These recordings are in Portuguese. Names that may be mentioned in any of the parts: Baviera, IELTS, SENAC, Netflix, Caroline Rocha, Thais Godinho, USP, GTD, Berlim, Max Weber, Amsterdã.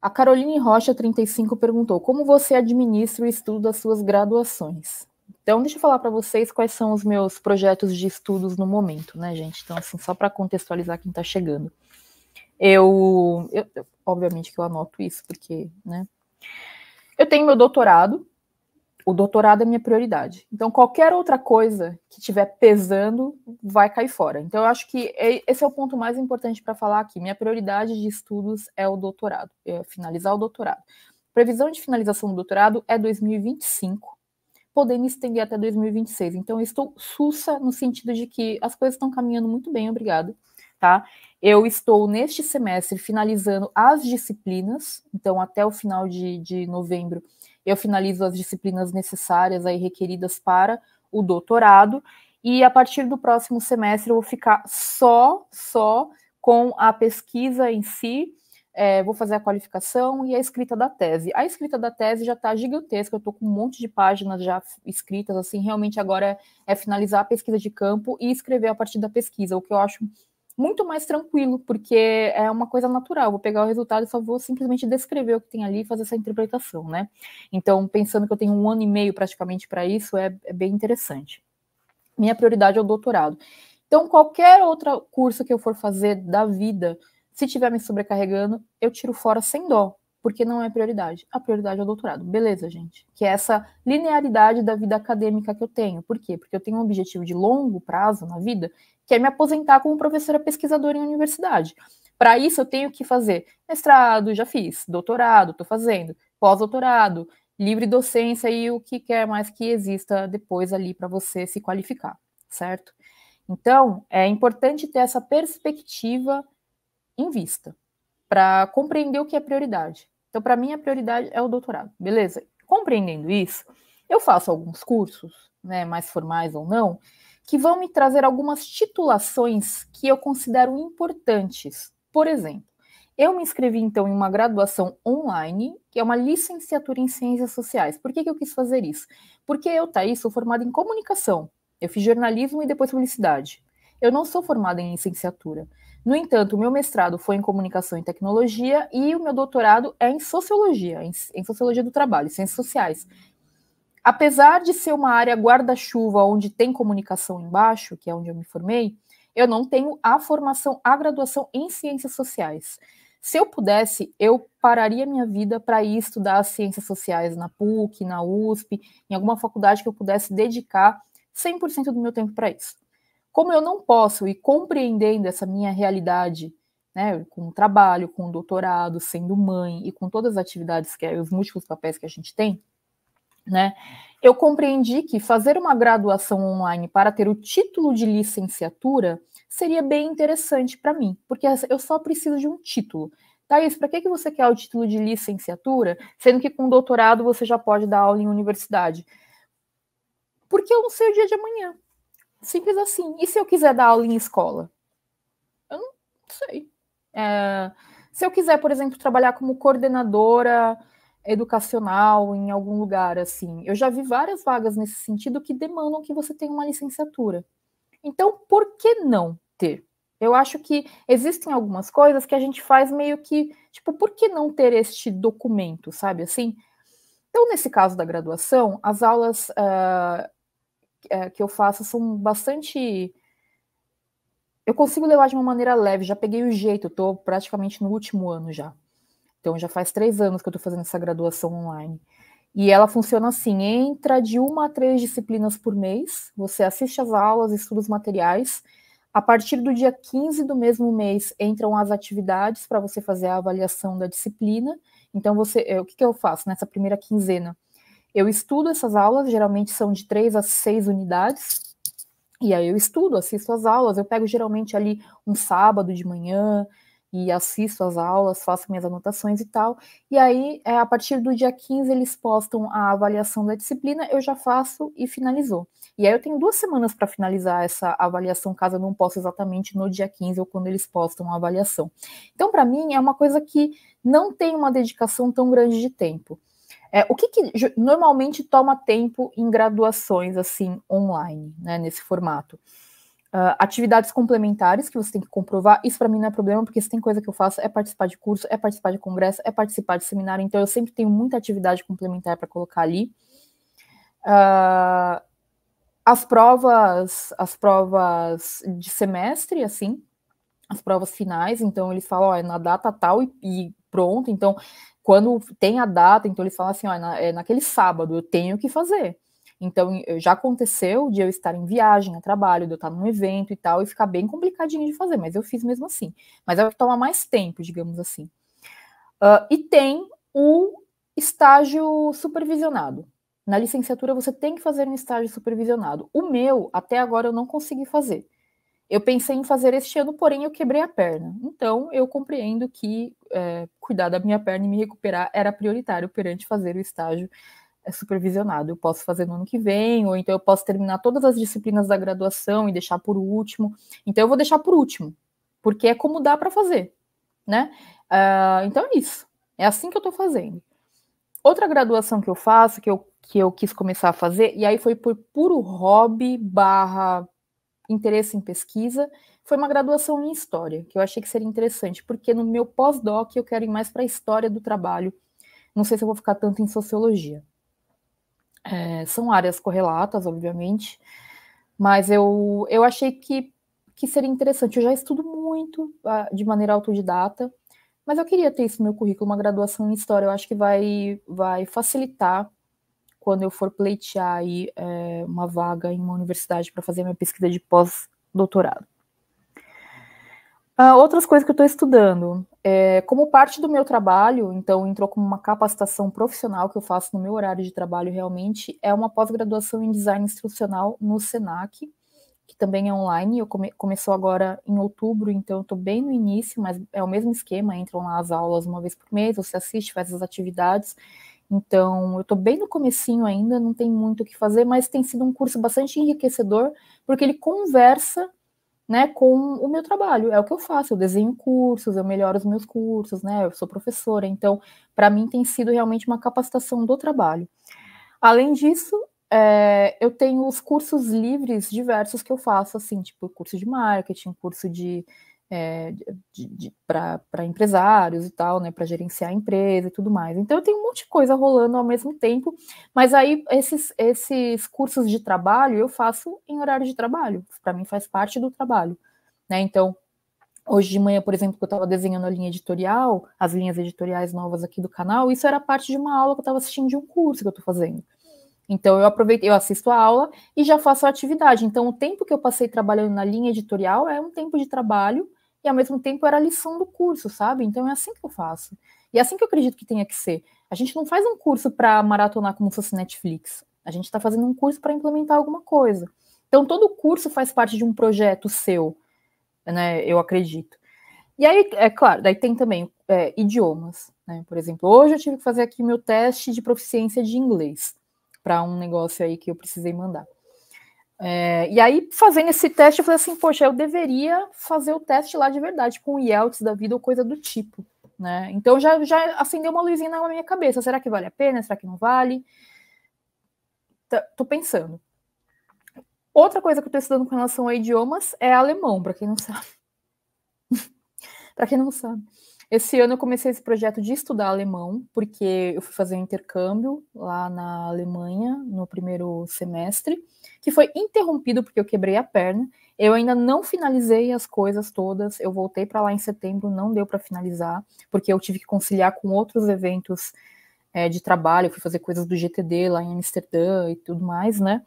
A Caroline Rocha, 35, perguntou: como você administra o estudo das suas graduações? Então, deixa eu falar para vocês quais são os meus projetos de estudos no momento, né, gente? Então, assim, só para contextualizar quem está chegando. Eu, obviamente que eu anoto isso, porque, né? Eu tenho meu doutorado. O doutorado é minha prioridade. Então, qualquer outra coisa que estiver pesando vai cair fora. Então, eu acho que esse é o ponto mais importante para falar aqui. Minha prioridade de estudos é o doutorado, é finalizar o doutorado. Previsão de finalização do doutorado é 2025, podendo estender até 2026. Então, eu estou sussa no sentido de que as coisas estão caminhando muito bem, obrigada, tá? Eu estou, neste semestre, finalizando as disciplinas. Então, até o final de novembro, eu finalizo as disciplinas necessárias aí requeridas para o doutorado, e a partir do próximo semestre eu vou ficar só com a pesquisa em si, vou fazer a qualificação e a escrita da tese. A escrita da tese já está gigantesca, eu estou com um monte de páginas já escritas, assim, realmente agora é finalizar a pesquisa de campo e escrever a partir da pesquisa, o que eu acho muito mais tranquilo, porque é uma coisa natural, vou pegar o resultado e só vou simplesmente descrever o que tem ali e fazer essa interpretação, né? Então, pensando que eu tenho 1 ano e meio praticamente para isso, é bem interessante. Minha prioridade é o doutorado. Então, qualquer outro curso que eu for fazer da vida, se estiver me sobrecarregando, eu tiro fora sem dó, porque não é prioridade. A prioridade é o doutorado. Beleza, gente? Que é essa linearidade da vida acadêmica que eu tenho. Por quê? Porque eu tenho um objetivo de longo prazo na vida, que é me aposentar como professora pesquisadora em universidade. Para isso, eu tenho que fazer mestrado, já fiz, doutorado, estou fazendo, pós-doutorado, livre docência e o que quer mais que exista depois ali para você se qualificar, certo? Então, é importante ter essa perspectiva em vista para compreender o que é prioridade. Então, para mim, a prioridade é o doutorado, beleza? Compreendendo isso, eu faço alguns cursos, né, mais formais ou não, que vão me trazer algumas titulações que eu considero importantes. Por exemplo, eu me inscrevi, então, em uma graduação online, que é uma licenciatura em Ciências Sociais. Por que eu quis fazer isso? Porque eu, Thaís, sou formada em comunicação. Eu fiz jornalismo e depois publicidade. Eu não sou formada em licenciatura. No entanto, o meu mestrado foi em comunicação e tecnologia e o meu doutorado é em sociologia do trabalho, ciências sociais. Apesar de ser uma área guarda-chuva onde tem comunicação embaixo, que é onde eu me formei, eu não tenho a formação, a graduação em ciências sociais. Se eu pudesse, eu pararia minha vida para ir estudar ciências sociais na PUC, na USP, em alguma faculdade que eu pudesse dedicar 100% do meu tempo para isso. Como eu não posso, e compreendendo essa minha realidade, né, com o trabalho, com o doutorado, sendo mãe e com todas as atividades, os múltiplos papéis que a gente tem, né? Eu compreendi que fazer uma graduação online para ter o título de licenciatura seria bem interessante para mim, porque eu só preciso de um título. Thaís, para que você quer o título de licenciatura, sendo que com doutorado você já pode dar aula em universidade? Porque eu não sei o dia de amanhã. Simples assim. E se eu quiser dar aula em escola? Eu não sei. Se eu quiser, por exemplo, trabalhar como coordenadora educacional em algum lugar, assim. Eu já vi várias vagas nesse sentido que demandam que você tenha uma licenciatura. Então, por que não ter? Eu acho que existem algumas coisas que a gente faz meio que, tipo, por que não ter este documento, sabe, assim? Então, nesse caso da graduação, as aulas que eu faço são bastante... Eu consigo levar de uma maneira leve, já peguei o jeito, eu tô praticamente no último ano já. Então, já faz 3 anos que eu estou fazendo essa graduação online. E ela funciona assim, entra de 1 a 3 disciplinas por mês, você assiste às aulas, estuda os materiais, a partir do dia 15 do mesmo mês entram as atividades para você fazer a avaliação da disciplina. Então, o que eu faço nessa primeira quinzena? Eu estudo essas aulas, geralmente são de 3 a 6 unidades, e aí eu estudo, assisto às aulas, eu pego geralmente ali um sábado de manhã, e assisto às aulas, faço minhas anotações e tal, e aí, a partir do dia 15, eles postam a avaliação da disciplina, eu já faço e finalizou. E aí eu tenho 2 semanas para finalizar essa avaliação, caso eu não possa exatamente no dia 15 ou quando eles postam a avaliação. Então, para mim, é uma coisa que não tem uma dedicação tão grande de tempo. O que normalmente toma tempo em graduações, assim, online, né, nesse formato? atividades complementares que você tem que comprovar. Isso para mim não é problema, porque se tem coisa que eu faço é participar de curso, é participar de congresso, é participar de seminário, então eu sempre tenho muita atividade complementar para colocar ali. As provas de semestre, assim, as provas finais, então eles falam, ó, é na data tal e pronto, então quando tem a data, então eles falam assim, ó, é naquele sábado, eu tenho que fazer. Então, já aconteceu de eu estar em viagem, a trabalho, de eu estar num evento e tal, e ficar bem complicadinho de fazer, mas eu fiz mesmo assim. Mas é o que toma mais tempo, digamos assim. E tem o estágio supervisionado. Na licenciatura, você tem que fazer um estágio supervisionado. O meu, até agora, eu não consegui fazer. Eu pensei em fazer este ano, porém, eu quebrei a perna. Então, eu compreendo que cuidar da minha perna e me recuperar era prioritário perante fazer o estágio supervisionado. Eu posso fazer no ano que vem, ou então eu posso terminar todas as disciplinas da graduação e deixar por último. Então eu vou deixar por último, porque é como dá para fazer, né? Então é isso, é assim que eu tô fazendo. Outra graduação que eu faço, que eu quis começar a fazer, e aí foi por puro hobby / interesse em pesquisa, foi uma graduação em História, que eu achei que seria interessante, porque no meu pós-doc eu quero ir mais para a História do Trabalho, não sei se eu vou ficar tanto em Sociologia. São áreas correlatas, obviamente, mas eu achei que seria interessante. Eu já estudo muito de maneira autodidata, mas eu queria ter isso no meu currículo, uma graduação em História. Eu acho que vai facilitar quando eu for pleitear aí, uma vaga em uma universidade para fazer minha pesquisa de pós-doutorado. Outras coisas que eu estou estudando, como parte do meu trabalho, então entrou como uma capacitação profissional que eu faço no meu horário de trabalho realmente, é uma pós-graduação em design instrucional no SENAC, que também é online. Eu começou agora em outubro, então eu estou bem no início, mas é o mesmo esquema, entram lá as aulas uma vez por mês, você assiste, faz as atividades, então eu estou bem no comecinho ainda, não tem muito o que fazer, mas tem sido um curso bastante enriquecedor, porque ele conversa, né, com o meu trabalho, é o que eu faço, eu desenho cursos, eu melhoro os meus cursos, né, eu sou professora, então, para mim tem sido realmente uma capacitação do trabalho. Além disso, eu tenho os cursos livres diversos que eu faço, assim, tipo, curso de marketing, curso para empresários e tal, né, para gerenciar a empresa e tudo mais. Então eu tenho um monte de coisa rolando ao mesmo tempo, mas aí esses cursos de trabalho eu faço em horário de trabalho, para mim faz parte do trabalho, né? Então hoje de manhã, por exemplo, que eu estava desenhando a linha editorial, as linhas editoriais novas aqui do canal, isso era parte de uma aula que eu estava assistindo de um curso que eu estou fazendo. Então eu aproveito, eu assisto a aula e já faço a atividade. Então o tempo que eu passei trabalhando na linha editorial é um tempo de trabalho, e ao mesmo tempo era a lição do curso, sabe? Então é assim que eu faço. E é assim que eu acredito que tenha que ser. A gente não faz um curso para maratonar como se fosse Netflix. A gente está fazendo um curso para implementar alguma coisa. Então todo curso faz parte de um projeto seu, né? Eu acredito. E aí, é claro, daí tem também idiomas, né? Por exemplo, hoje eu tive que fazer aqui meu teste de proficiência de inglês para um negócio aí que eu precisei mandar. E aí, fazendo esse teste, eu falei assim, poxa, eu deveria fazer o teste lá de verdade, com o IELTS da vida ou coisa do tipo, né? Então já acendeu uma luzinha na minha cabeça, será que vale a pena, será que não vale? Tô pensando. Outra coisa que eu tô estudando com relação a idiomas é alemão, para quem não sabe. Para quem não sabe. Esse ano eu comecei esse projeto de estudar alemão, porque eu fui fazer um intercâmbio lá na Alemanha, no primeiro semestre, que foi interrompido porque eu quebrei a perna. Eu ainda não finalizei as coisas todas, eu voltei para lá em setembro, não deu para finalizar, porque eu tive que conciliar com outros eventos de trabalho, eu fui fazer coisas do GTD lá em Amsterdã e tudo mais, né?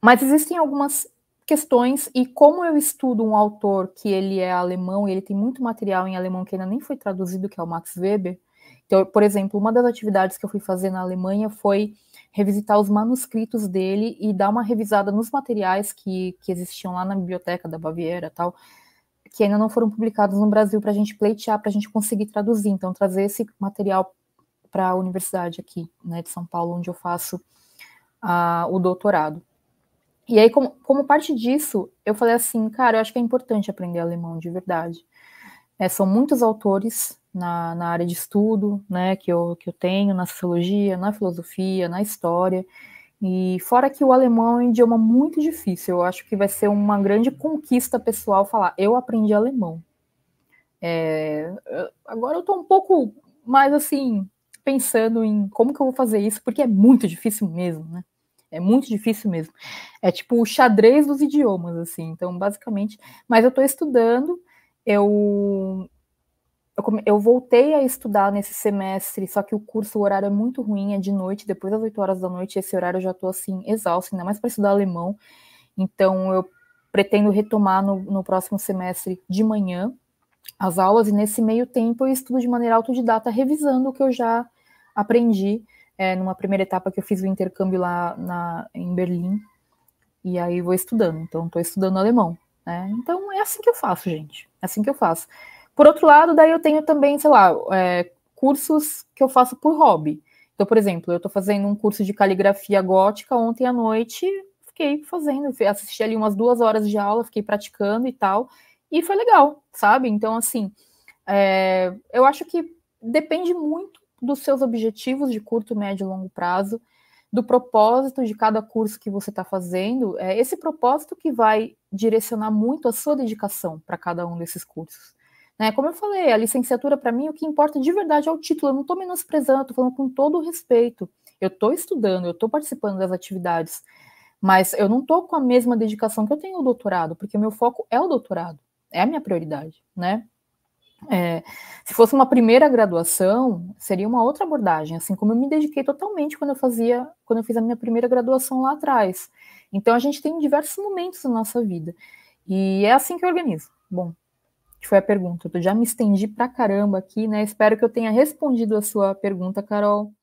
Mas existem algumas questões, e como eu estudo um autor que ele é alemão, e ele tem muito material em alemão que ainda nem foi traduzido, que é o Max Weber. Então, por exemplo, uma das atividades que eu fui fazer na Alemanha foi revisitar os manuscritos dele e dar uma revisada nos materiais que existiam lá na biblioteca da Baviera e tal, que ainda não foram publicados no Brasil, para a gente pleitear, para a gente conseguir traduzir. Então, trazer esse material para a universidade aqui, né, de São Paulo, onde eu faço o doutorado. E aí, como parte disso, eu falei assim, cara, eu acho que é importante aprender alemão de verdade. São muitos autores na área de estudo, né, que eu tenho, na sociologia, na filosofia, na história. E fora que o alemão é um idioma muito difícil, eu acho que vai ser uma grande conquista pessoal falar, eu aprendi alemão. Agora eu tô um pouco mais assim, pensando em como que eu vou fazer isso, porque é muito difícil mesmo, né? É muito difícil mesmo. É tipo o xadrez dos idiomas, assim, então basicamente... Mas eu tô estudando, eu voltei a estudar nesse semestre, só que o curso, o horário é muito ruim, é de noite, depois das 8 horas da noite, esse horário eu já tô, assim, exausto, ainda mais para estudar alemão, então eu pretendo retomar no próximo semestre de manhã as aulas, e nesse meio tempo eu estudo de maneira autodidata, revisando o que eu já aprendi, numa primeira etapa que eu fiz o intercâmbio lá em Berlim, e aí vou estudando, então tô estudando alemão, né? Então é assim que eu faço, gente, é assim que eu faço. Por outro lado, daí eu tenho também, sei lá, cursos que eu faço por hobby. Então, por exemplo, eu estou fazendo um curso de caligrafia gótica ontem à noite, fiquei fazendo, assisti ali umas 2 horas de aula, fiquei praticando e tal, e foi legal, sabe? Então, assim, eu acho que depende muito dos seus objetivos de curto, médio e longo prazo, do propósito de cada curso que você está fazendo, é esse propósito que vai direcionar muito a sua dedicação para cada um desses cursos. Como eu falei, a licenciatura, para mim, o que importa de verdade é o título. Eu não estou menosprezando, estou falando com todo o respeito. Eu estou estudando, eu estou participando das atividades, mas eu não estou com a mesma dedicação que eu tenho ao doutorado, porque o meu foco é o doutorado, é a minha prioridade, né? Se fosse uma primeira graduação, seria uma outra abordagem, assim como eu me dediquei totalmente quando eu fiz a minha primeira graduação lá atrás. Então, a gente tem diversos momentos na nossa vida, e é assim que eu organizo. Bom, que foi a pergunta, eu já me estendi pra caramba aqui, né? Espero que eu tenha respondido a sua pergunta, Carol.